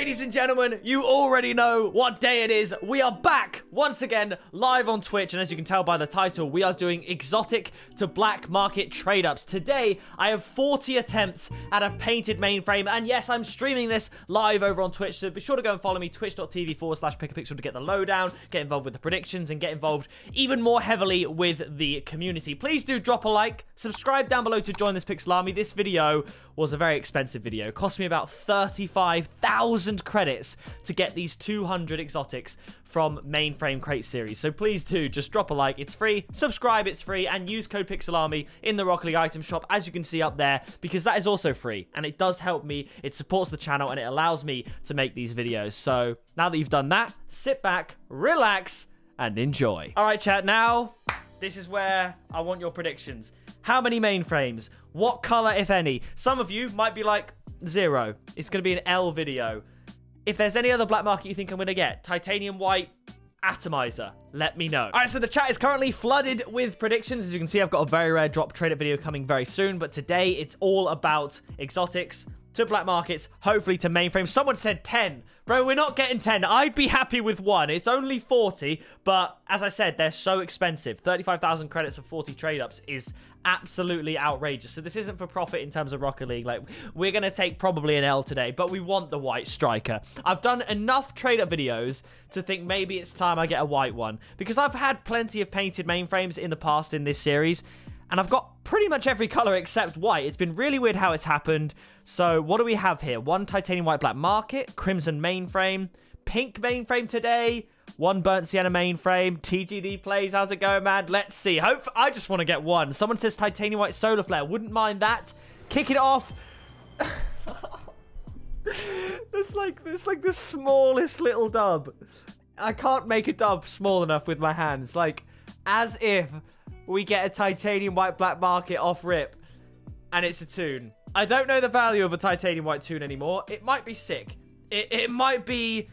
Ladies and gentlemen, you already know what day it is. We are back once again live on Twitch, and as you can tell by the title, we are doing exotic to black market trade-ups. Today, I have 40 attempts at a painted mainframe, and yes, I'm streaming this live over on Twitch, so be sure to go and follow me, twitch.tv/pickapixel, to get the lowdown, get involved with the predictions, and get involved even more heavily with the community. Please do drop a like, subscribe down below to join this PixelArmy. This video was a very expensive video. It cost me about 35,000 credits to get these 200 exotics from mainframe crate series, so please do just drop a like. It's free, subscribe, it's free, and use code PixelArmy in the Rocket League item shop, as you can see up there, because that is also free and it does help me. It supports the channel and it allows me to make these videos. So now that you've done that, sit back, relax, and enjoy. All right chat, now this is where I want your predictions. How many mainframes? What color, if any? Some of you might be like, 0. It's going to be an L video. If there's any other black market you think I'm going to get, Titanium White, Atomizer, let me know. All right, so the chat is currently flooded with predictions. As you can see, I've got a very rare drop trade-up video coming very soon, but today it's all about exotics to black markets, hopefully to mainframe. Someone said 10. Bro, we're not getting 10. I'd be happy with 1. It's only 40, but as I said, they're so expensive. 35,000 credits for 40 trade-ups is absolutely outrageous. So this isn't for profit in terms of Rocket League. Like, we're going to take probably an L today, but we want the white striker. I've done enough trade-up videos to think maybe it's time I get a white one, because I've had plenty of painted mainframes in the past in this series, and I've got pretty much every color except white. It's been really weird how it's happened. So what do we have here? 1 titanium white black market, crimson mainframe, pink mainframe today, 1 burnt sienna mainframe, TGD plays. How's it going, man? Let's see. Hope I just want to get 1. Someone says titanium white solar flare. Wouldn't mind that. Kick it off. That's like the smallest little dub. I can't make a dub small enough with my hands. Like, as if we get a titanium white black market off rip, and it's a tune. I don't know the value of a titanium white tune anymore. It might be sick. It might be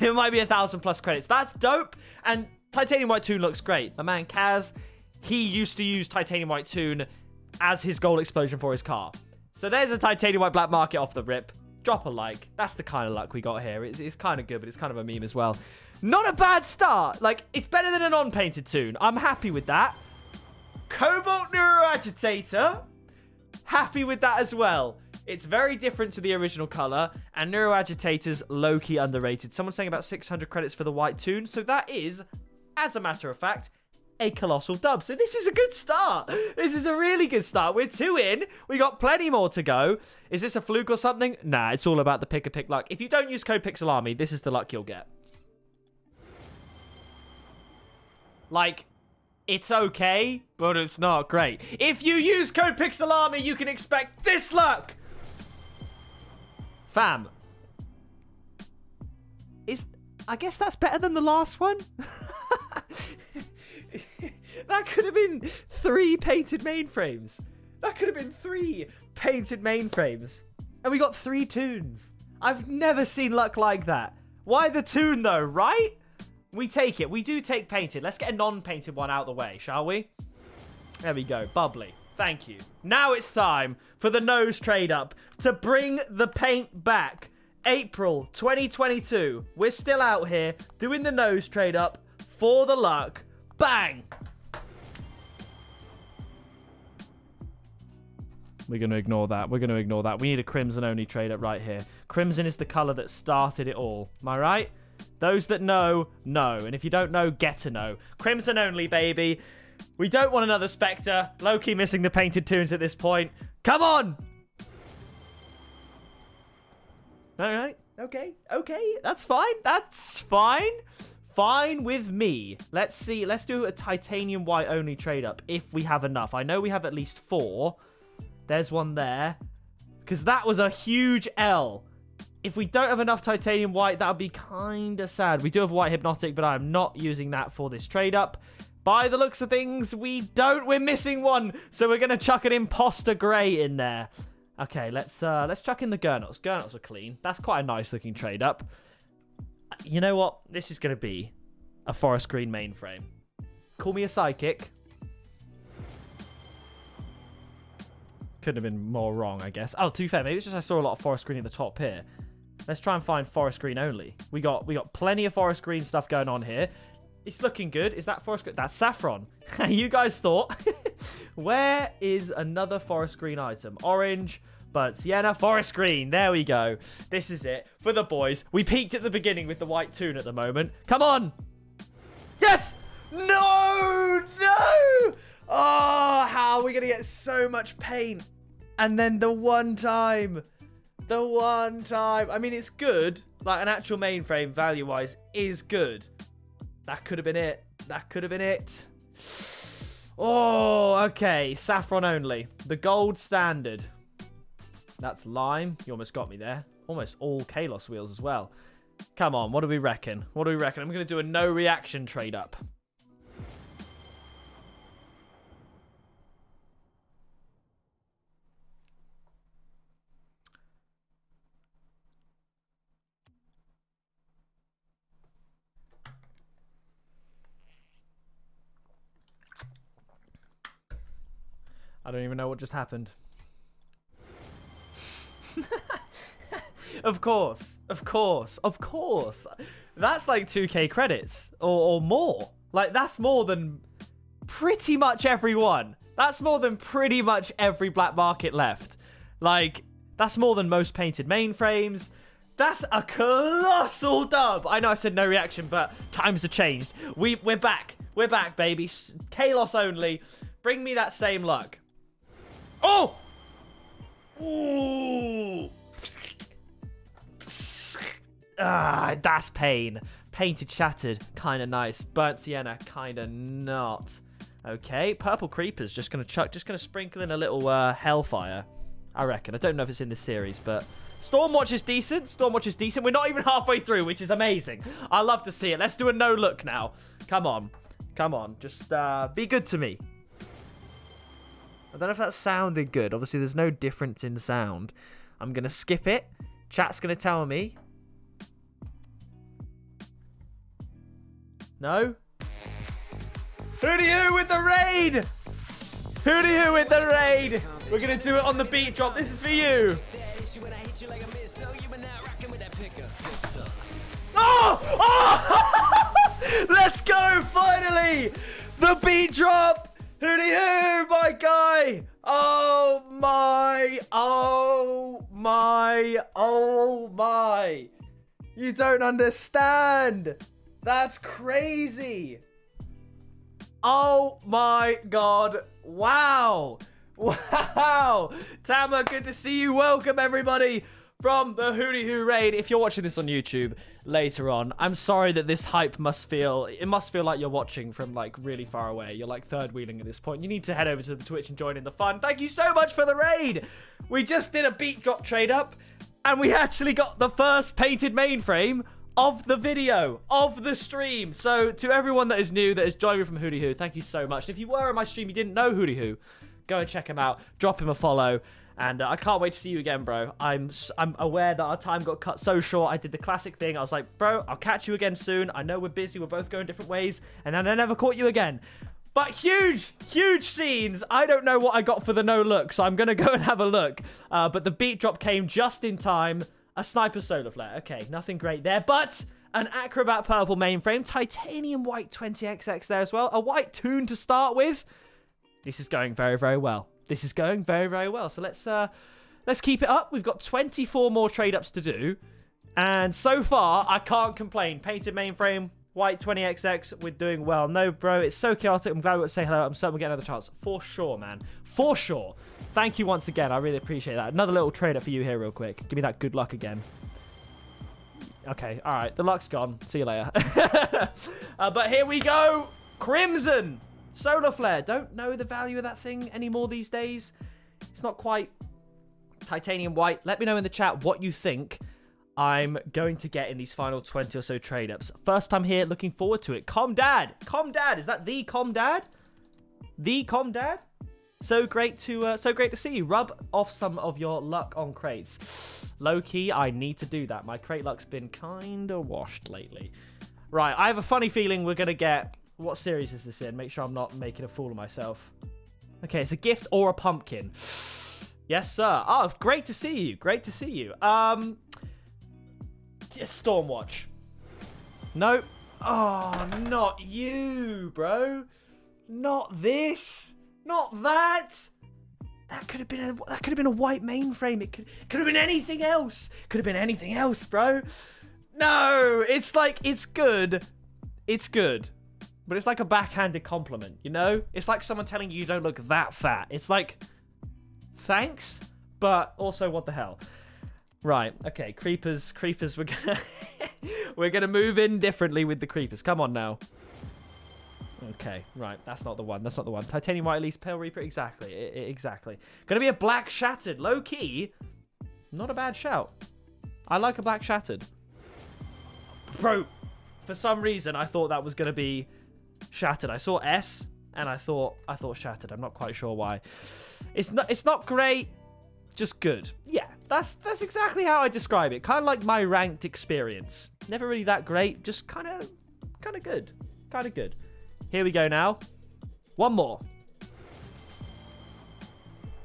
it might be 1,000+ credits. That's dope. And titanium white tune looks great. My man Kaz, he used to use titanium white tune as his goal explosion for his car. So there's a titanium white black market off the rip. Drop a like. That's the kind of luck we got here. It's kind of good, but it's kind of a meme as well. Not a bad start. Like, it's better than a non-painted tune. I'm happy with that. Cobalt Neuroagitator. Happy with that as well. It's very different to the original color. And Neuroagitator's low-key underrated. Someone's saying about 600 credits for the white tune. So that is, as a matter of fact, a colossal dub. So this is a good start. This is a really good start. We're 2 in. We got plenty more to go. Is this a fluke or something? Nah, it's all about the pick-a-pick luck. If you don't use code PixelArmy, this is the luck you'll get. Like, it's okay, but it's not great. If you use code PixelArmy, you can expect this luck. Fam. I guess that's better than the last one. That could have been 3 painted mainframes. That could have been 3 painted mainframes. And we got 3 tunes. I've never seen luck like that. Why the tune though, right? We take it. We do take painted. Let's get a non-painted one out of the way, shall we? There we go. Bubbly. Thank you. Now it's time for the nose trade-up to bring the paint back. April 2022. We're still out here doing the nose trade-up for the luck. Bang! We're going to ignore that. We're going to ignore that. We need a crimson-only trade-up right here. Crimson is the color that started it all. Am I right? Those that know. And if you don't know, get to know. Crimson only, baby. We don't want another Specter. Low-key missing the painted tunes at this point. Come on! All right. Okay. Okay. That's fine. That's fine. Fine with me. Let's see. Let's do a titanium white only trade-up if we have enough. I know we have at least 4. There's one there. Because that was a huge L. If we don't have enough titanium white, that would be kind of sad. We do have white hypnotic, but I'm not using that for this trade-up. By the looks of things, we don't. We're missing one, so we're going to chuck an imposter grey in there. Okay, let's chuck in the Gurnots. Gurnots are clean. That's quite a nice-looking trade-up. You know what? This is going to be a forest green mainframe. Call me a psychic. Couldn't have been more wrong, I guess. Oh, to be fair, maybe it's just I saw a lot of forest green at the top here. Let's try and find forest green only. We got plenty of forest green stuff going on here. It's looking good. Is that forest green? That's saffron. You guys thought. Where is another forest green item? Orange, but sienna, forest green. There we go. This is it for the boys. We peaked at the beginning with the white toon at the moment. Come on. Yes. No, no. Oh, how are we going to get so much paint? And then the one time. The one time. I mean, it's good. Like, an actual mainframe value-wise is good. That could have been it. That could have been it. Oh, okay. Saffron only. The gold standard. That's lime. You almost got me there. Almost all Kalos wheels as well. Come on. What do we reckon? What do we reckon? I'm going to do a no reaction trade up. I don't even know what just happened. Of course. Of course. Of course. That's like 2k credits or more. Like, that's more than pretty much everyone. That's more than pretty much every black market left. Like, that's more than most painted mainframes. That's a colossal dub. I know I said no reaction, but times have changed. We're back. We're back, baby. Kalos only. Bring me that same luck. Oh! Ooh! Ah, that's pain. Painted shattered, kind of nice. Burnt sienna, kind of not. Okay, purple creepers. Just gonna chuck. Just gonna sprinkle in a little hellfire. I reckon. I don't know if it's in this series, but Stormwatch is decent. Stormwatch is decent. We're not even halfway through, which is amazing. I love to see it. Let's do a no look now. Come on, come on. Just be good to me. I don't know if that sounded good. Obviously, there's no difference in sound. I'm going to skip it. Chat's going to tell me. No? Who do you with the raid? Who do you with the raid? We're going to do it on the beat drop. This is for you. Oh! Oh! Let's go, finally. The beat drop. Who do you, my guy? Oh my, oh my, oh my. You don't understand. That's crazy. Oh my God. Wow. Wow. Tama, good to see you. Welcome, everybody, from the Hootie Who raid. If you're watching this on YouTube later on, I'm sorry that this hype must feel, it must feel like you're watching from like really far away. You're like third wheeling at this point. You need to head over to the Twitch and join in the fun. Thank you so much for the raid. We just did a beat drop trade up and we actually got the first painted mainframe of the video, of the stream. So to everyone that is new, that is joining me from Hootie Who, thank you so much. And if you were on my stream, you didn't know Hootie Who, go and check him out. Drop him a follow. And I can't wait to see you again, bro. I'm aware that our time got cut so short. I did the classic thing. I was like, bro, I'll catch you again soon. I know we're busy. We're both going different ways. And then I never caught you again. But huge, huge scenes. I don't know what I got for the no look, so I'm going to go and have a look. But the beat drop came just in time. A sniper solar flare. Okay, nothing great there. But an acrobat purple mainframe. Titanium white 20XX there as well. A white toon to start with. This is going very, very well. This is going very, very well. So let's keep it up. We've got 24 more trade-ups to do. And so far, I can't complain. Painted mainframe, white 20XX, we're doing well. No, bro, it's so chaotic. I'm glad we got to say hello. I'm certain we'll get another chance. For sure, man. For sure. Thank you once again. I really appreciate that. Another little trade-up for you here real quick. Give me that good luck again. Okay, all right. The luck's gone. See you later. But here we go. Crimson. Solar Flare, don't know the value of that thing anymore these days. It's not quite titanium white. Let me know in the chat what you think I'm going to get in these final 20 or so trade-ups. First time here, looking forward to it. Comdad! Comdad! Is that the Comdad? The Comdad? So great to see you. Rub off some of your luck on crates. Low-key, I need to do that. My crate luck's been kind of washed lately. Right, I have a funny feeling we're going to get... What series is this in? Make sure I'm not making a fool of myself. Okay, it's a gift or a pumpkin. Yes, sir. Oh, great to see you. Great to see you. Yes, Stormwatch. Nope. Oh, not you, bro. Not this. Not that. That could have been a white mainframe. It could have been anything else. Could have been anything else, bro. No, it's like it's good. But it's like a backhanded compliment, you know? It's like someone telling you don't look that fat. It's like, thanks, but also what the hell? Right, okay, creepers, we're gonna move in differently with the creepers. Come on now. Okay, right, that's not the one. Titanium White, at least Pale Reaper, exactly. Gonna be a Black Shattered, low-key. Not a bad shout. I like a Black Shattered. Bro, for some reason, I thought that was gonna be Shattered. I saw S and I thought Shattered. I'm not quite sure why. It's not great, just good. Yeah, that's exactly how I describe it. Kind of like my ranked experience. Never really that great, just kind of good. Kind of good. Here we go now. One more.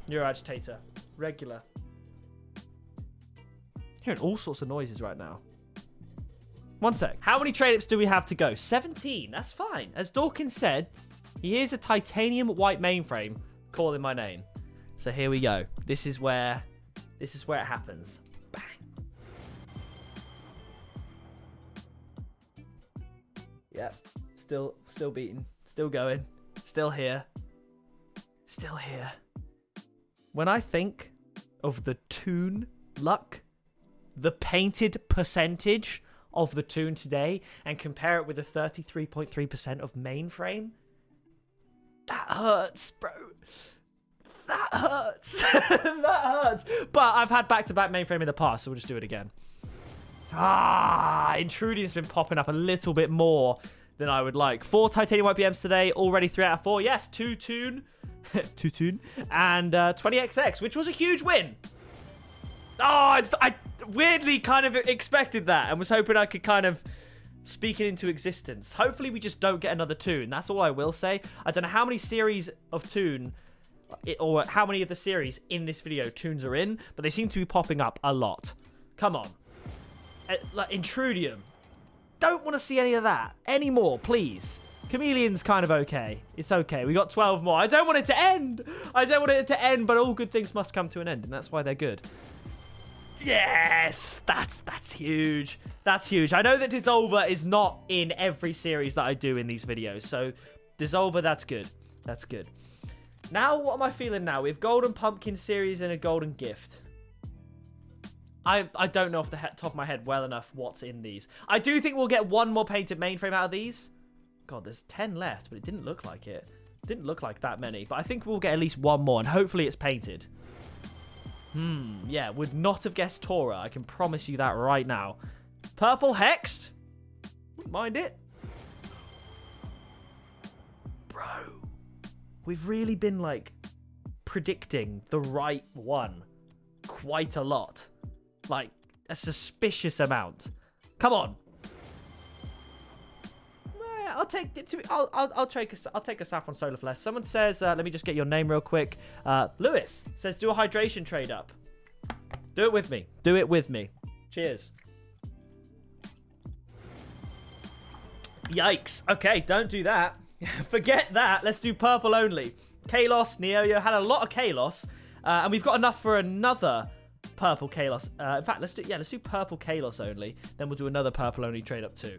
Neuroagitator, regular. Hearing all sorts of noises right now. One sec. How many trade-ups do we have to go? 17. That's fine. As Dawkins said, he is a titanium white mainframe calling my name. So here we go. This is where it happens. Bang. Yep. Still beating. Still going. Still here. Still here. When I think of the toon luck, the painted percentage of the tune today, and compare it with the 33.3% of mainframe, that hurts, bro. That hurts. That hurts. But I've had back-to-back mainframe in the past, so we'll just do it again. Ah, intruding's been popping up a little bit more than I would like. 4 titanium YPMs today, already 3 out of 4. Yes, 2 tune, 2 tune, and 20XX, which was a huge win. Oh, I weirdly kind of expected that and was hoping I could kind of speak it into existence. Hopefully we just don't get another toon. That's all I will say. I don't know how many series of toon, or how many of the series in this video toons are in, but they seem to be popping up a lot. Come on. Like Intrudium. Don't want to see any of that anymore, please. Chameleon's kind of okay. It's okay. We got 12 more. I don't want it to end. I don't want it to end, but all good things must come to an end, and that's why they're good. Yes, that's huge. That's huge. I know that Dissolver is not in every series that I do in these videos. So Dissolver, that's good. That's good. Now, what am I feeling now? We have Golden Pumpkin series and a Golden Gift. I don't know off the top of my head well enough what's in these. I do think we'll get one more painted mainframe out of these. God, there's 10 left, but it didn't look like it. Didn't look like that many. But I think we'll get at least one more, and hopefully it's painted. Yeah, would not have guessed Tora. I can promise you that right now. Purple Hexed? Wouldn't mind it. Bro, we've really been, like, predicting the right one quite a lot. Like, a suspicious amount. Come on. I'll take a Saffron Solar Flare. Someone says, let me just get your name real quick. Lewis says, do a hydration trade up. Do it with me. Do it with me. Cheers. Yikes. Okay, don't do that. Forget that. Let's do purple only. Kalos, Neoyo had a lot of Kalos. And we've got enough for another purple Kalos. In fact, let's do purple Kalos only. Then we'll do another purple only trade up too.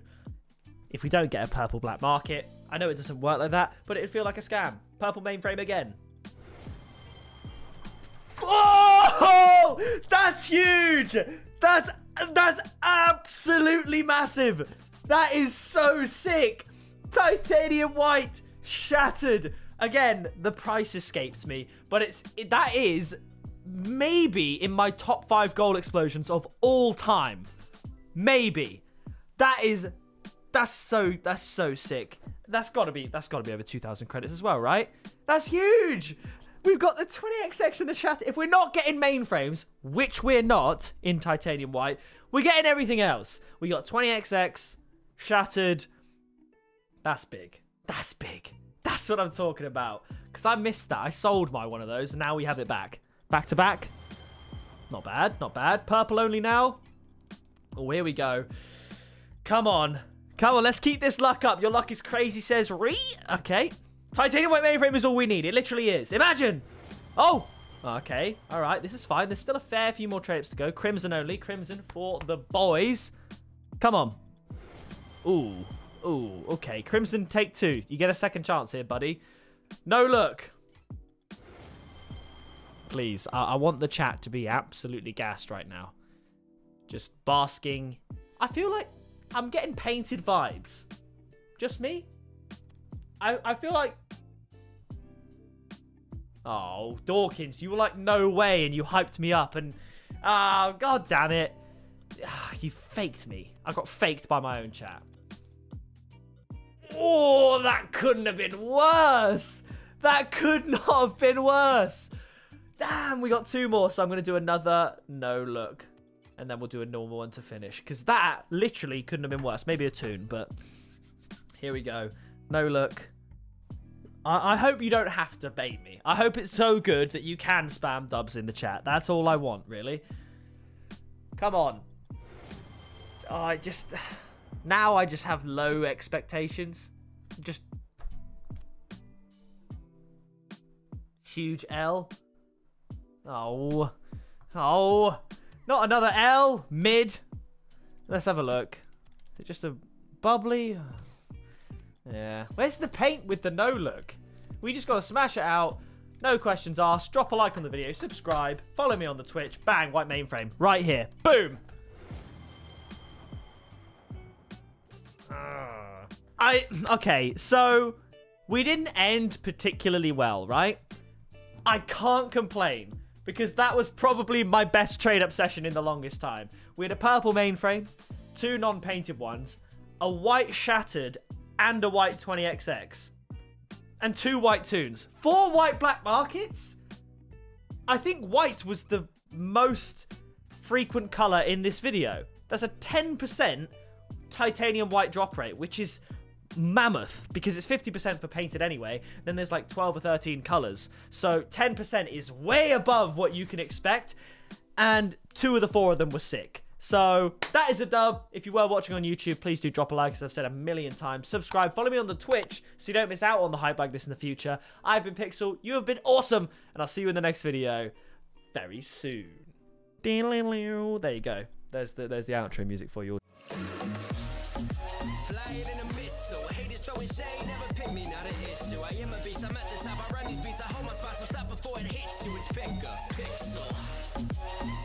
If we don't get a purple black market, I know it doesn't work like that, but it'd feel like a scam. Purple mainframe again. Oh, that's huge. That's absolutely massive. That is so sick. Titanium White Shattered. Again, the price escapes me, but that is maybe in my top 5 goal explosions of all time. Maybe. That's so sick. That's gotta be over 2,000 credits as well, right? That's huge. We've got the 20XX in the chat. If we're not getting mainframes, which we're not in Titanium White, we're getting everything else. We got 20XX, Shattered. That's big. That's big. That's what I'm talking about. Because I missed that. I sold my one of those, and now we have it back. Back to back. Not bad. Not bad. Purple only now. Oh, here we go. Come on. Come on, let's keep this luck up. Your luck is crazy, says Re. Okay. Titanium White mainframe is all we need. It literally is. Imagine. Oh. Okay. All right. This is fine. There's still a fair few more trade-ups to go. Crimson only. Crimson for the boys. Come on. Ooh. Ooh. Okay. Crimson, take two. You get a second chance here, buddy. No look. Please. I want the chat to be absolutely gassed right now. Just basking. I feel like I'm getting painted vibes. Just me? I feel like... Oh, Dawkins, you were like, no way, and you hyped me up, and... Oh, god damn it. You faked me. I got faked by my own chat. Oh, that couldn't have been worse. That could not have been worse. Damn, we got two more, so I'm going to do another no look. And then we'll do a normal one to finish. Because that literally couldn't have been worse. Maybe a tune, but here we go. No look. I hope you don't have to bait me. I hope it's so good that you can spam dubs in the chat. That's all I want, really. Come on. I just... Now I just have low expectations. Just... Huge L. Oh. Oh. Not another L. Mid. Let's have a look. Is it just a bubbly? Yeah. Where's the paint with the no look? We just got to smash it out. No questions asked. Drop a like on the video. Subscribe. Follow me on the Twitch. Bang. White mainframe. Right here. Boom. Okay, so we didn't end particularly well, right? I can't complain because that was probably my best trade-up session in the longest time. We had a purple mainframe, two non-painted ones, a white shattered, and a white 20XX. And two white toons. Four white black markets? I think white was the most frequent colour in this video. That's a 10% titanium white drop rate, which is mammoth because it's 50% for painted anyway. Then there's like 12 or 13 colors, so 10% is way above what you can expect, and two of the four of them were sick. So that is a dub. If you were watching on YouTube, please do drop a like, as I've said a million times. Subscribe, follow me on the Twitch so you don't miss out on the hype like this in the future. I've been Pixel, you have been awesome, and I'll see you in the next video very soon. There you go. There's the outro music for you. Fly in the mist, so haters throwing shade, never pick me, not an issue. I am a beast, I'm at the top, I run these beats, I hold my spot, so stop before it hits you. It's Pixel.